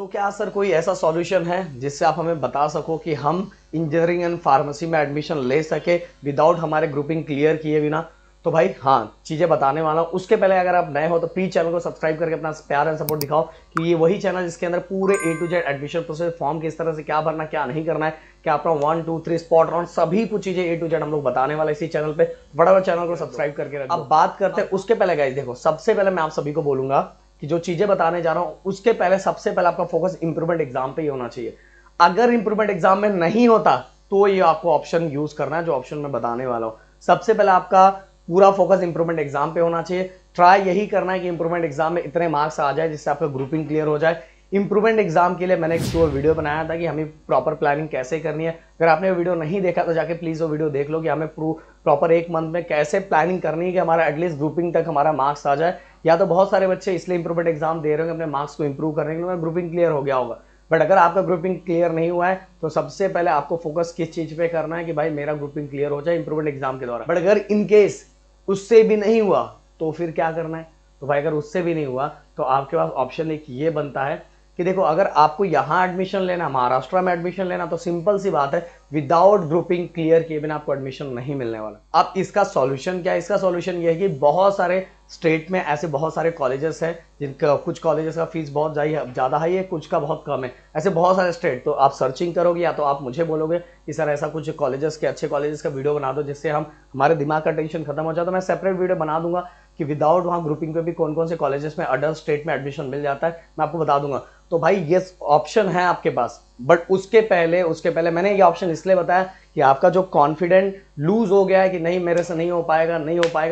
सो क्या सर कोई ऐसा सॉल्यूशन है जिससे आप हमें बता सको कि हम इंजीनियरिंग एंड फार्मेसी में एडमिशन ले सके विदाउट हमारे ग्रुपिंग क्लियर किए बिना? तो भाई हाँ, चीज़ें बताने वाला हूँ। उसके पहले अगर आप नए हो तो प्लीज चैनल को सब्सक्राइब करके अपना प्यार एंड सपोर्ट दिखाओ कि ये वही चैनल जिसके अंदर पूरे A to Z admission process, form किस तरह से क्या भरना, क्या नहीं करना है, क्या अपना 1, 2, 3 स्पॉट राउंड, सभी कुछ चीज़ें A to Z हम लोग बताने वाले इसी चैनल पर। बड़ा चैनल को सब्सक्राइब करके रखो। अब बात करते हैं। उसके पहले गाइस देखो, सबसे पहले मैं आप सभी को बोलूँगा कि जो चीज़ें बताने जा रहा हूँ उसके पहले सबसे पहले आपका फोकस इंप्रूवमेंट एग्जाम पर ही होना चाहिए। अगर इंप्रूवमेंट एग्जाम में नहीं होता तो ये आपको ऑप्शन यूज़ करना है जो ऑप्शन मैं बताने वाला हूँ। सबसे पहले आपका पूरा फोकस इंप्रूवमेंट एग्जाम पे होना चाहिए। ट्राई यही करना है कि इंप्रूवमेंट एग्जाम में इतने मार्क्स आ जाए जिससे आपका ग्रुपिंग क्लियर हो जाए। इंप्रूवमेंट एग्जाम के लिए मैंने एक शोर वीडियो बनाया था कि हमें प्रॉपर प्लानिंग कैसे करनी है। अगर आपने वो वीडियो नहीं देखा तो जाके प्लीज़ वो वीडियो देख लो कि हमें प्रॉपर 1 मंथ में कैसे प्लानिंग करनी है कि हमारा एटलीस्ट ग्रुपिंग तक हमारा मार्क्स आ जाए। या तो बहुत सारे बच्चे इसलिए इंप्रूवमेंट एग्जाम दे रहे होंगे अपने मार्क्स को इंप्रूव करने के लिए, ग्रुपिंग क्लियर हो गया होगा। बट अगर आपका ग्रुपिंग क्लियर नहीं हुआ है तो सबसे पहले आपको फोकस किस चीज़ पे करना है कि भाई मेरा ग्रुपिंग क्लियर हो जाए इंप्रूवमेंट एग्जाम के द्वारा। बट अगर इन केस उससे भी नहीं हुआ तो फिर क्या करना है? तो भाई अगर उससे भी नहीं हुआ तो आपके पास ऑप्शन एक ये बनता है कि देखो, अगर आपको यहाँ एडमिशन लेना, महाराष्ट्र में एडमिशन लेना, तो सिंपल सी बात है विदाउट ग्रुपिंग क्लियर किए बिना आपको एडमिशन नहीं मिलने वाला। अब इसका सॉल्यूशन क्या है? इसका सॉल्यूशन ये है कि बहुत सारे स्टेट में ऐसे बहुत सारे कॉलेजेस हैं जिनका कुछ कॉलेजेस का फीस बहुत ज़्यादा हाई है, कुछ का बहुत कम है, ऐसे बहुत सारे स्टेट। तो आप सर्चिंग करोगे या तो आप मुझे बोलोगे कि सर ऐसा कुछ कॉलेजेस के अच्छे कॉलेजेस का वीडियो बना दो जिससे हमारे दिमाग का टेंशन खत्म हो जाए, तो मैं सेपरेट वीडियो बना दूंगा कि विदाउट वहाँ ग्रुपिंग पे भी कौन कौन से कॉलेजेस में अदर स्टेट में एडमिशन मिल जाता है, मैं आपको बता दूंगा। तो भाई ये ऑप्शन है आपके पास। बट उसके पहले मैंने ये ऑप्शन इसलिए बताया कि आपका जो कॉन्फिडेंट लूज हो गया है कि नहीं मेरे से नहीं हो पाएगा,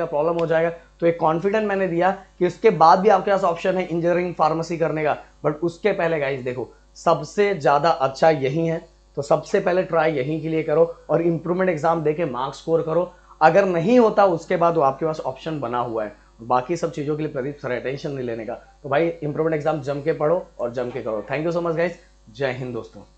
प्रॉब्लम हो जाएगा, तो एक कॉन्फिडेंट मैंने दिया कि उसके बाद भी आपके पास ऑप्शन है इंजीनियरिंग फार्मेसी करने का। बट उसके पहले गाइस देखो, सबसे ज़्यादा अच्छा यही है, तो सबसे पहले ट्राई यहीं के लिए करो और इंप्रूवमेंट एग्जाम दे के मार्क्स स्कोर करो। अगर नहीं होता उसके बाद वो आपके पास ऑप्शन बना हुआ है। बाकी सब चीज़ों के लिए प्रदीप सर टेंशन नहीं लेने का। तो भाई इंप्रूवमेंट एग्जाम जम के पढ़ो और जम के करो। Thank you so much guys. जय हिंद दोस्तों।